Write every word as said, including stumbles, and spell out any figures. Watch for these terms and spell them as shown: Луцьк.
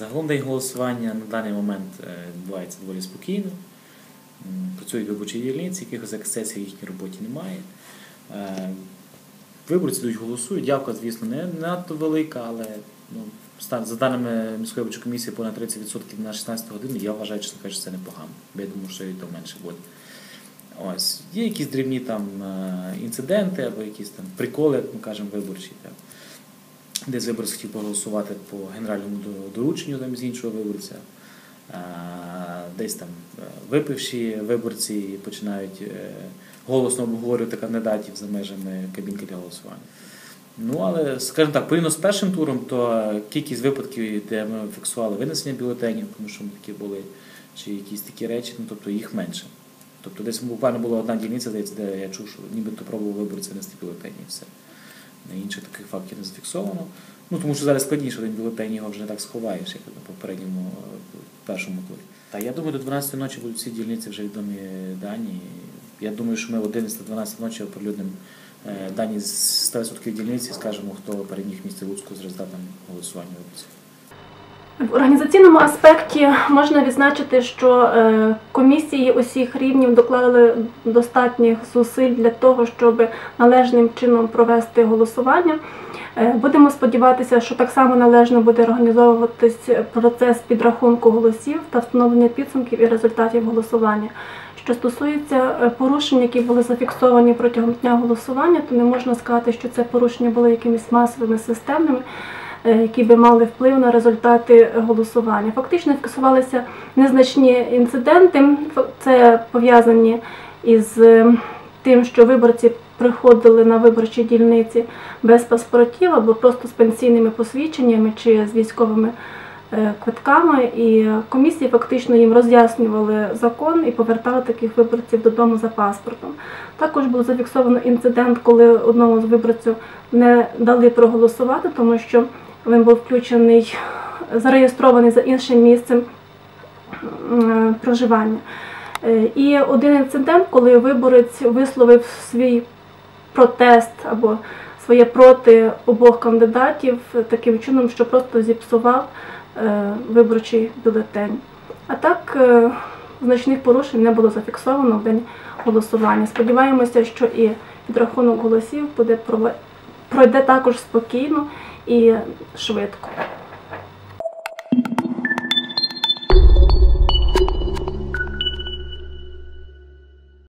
Загалом день голосування на даний момент відбувається доволі спокійно. Працюють виборчі дільниці, якихось ексцесів в їхній роботі немає. Виборці йдуть, голосують. Явка, звісно, не надто велика, але ну, за даними міської виборчої комісії, понад тридцять відсотків на шістнадцяту годину, я вважаю, чесно кажучи, це непогано. Я думаю, що і то менше буде. Ось. Є якісь дрібні там інциденти або якісь там приколи, як ми кажемо, виборчі. Так. Десь виборець хотів проголосувати по генеральному дорученню там, з іншого виборця. Десь там випивші виборці починають голосно обговорювати кандидатів за межами кабінки для голосування. Ну, але, скажімо так, порівняно з першим туром, то кількість випадків, де ми фіксували винесення бюлетенів, тому що ми такі були, чи якісь такі речі, ну, тобто їх менше. Тобто десь буквально була одна дільниця, де я чув, що нібито пробував виборці нести бюлетені і все. Інших таких фактів не зафіксовано. Ну, тому що зараз складніше, один бюлетень його вже не так сховаєш, як на попередньому першому турі. Та я думаю, до дванадцятої ночі будуть всі дільниці вже відомі дані. Я думаю, що ми в одинадцяту-дванадцяту ночі оприлюднимо дані з ста відсотків дільниці і скажемо, хто переміг в місті Луцьку з результатом голосування виборців. В організаційному аспекті можна відзначити, що комісії усіх рівнів доклали достатніх зусиль для того, щоб належним чином провести голосування. Будемо сподіватися, що так само належно буде організовуватись процес підрахунку голосів та встановлення підсумків і результатів голосування. Що стосується порушень, які були зафіксовані протягом дня голосування, то не можна сказати, що це порушення були якимись масовими, системними, які би мали вплив на результати голосування. Фактично фіксувалися незначні інциденти, це пов'язані із тим, що виборці приходили на виборчі дільниці без паспортів або просто з пенсійними посвідченнями чи з військовими квитками, і комісії фактично їм роз'яснювали закон і повертали таких виборців додому за паспортом. Також був зафіксовано інцидент, коли одному з виборців не дали проголосувати, тому що він був включений, зареєстрований за іншим місцем проживання. І один інцидент, коли виборець висловив свій протест або своє проти обох кандидатів таким чином, що просто зіпсував виборчий бюлетень. А так, значних порушень не було зафіксовано в день голосування. Сподіваємося, що і підрахунок голосів буде пройде також спокійно і швидко.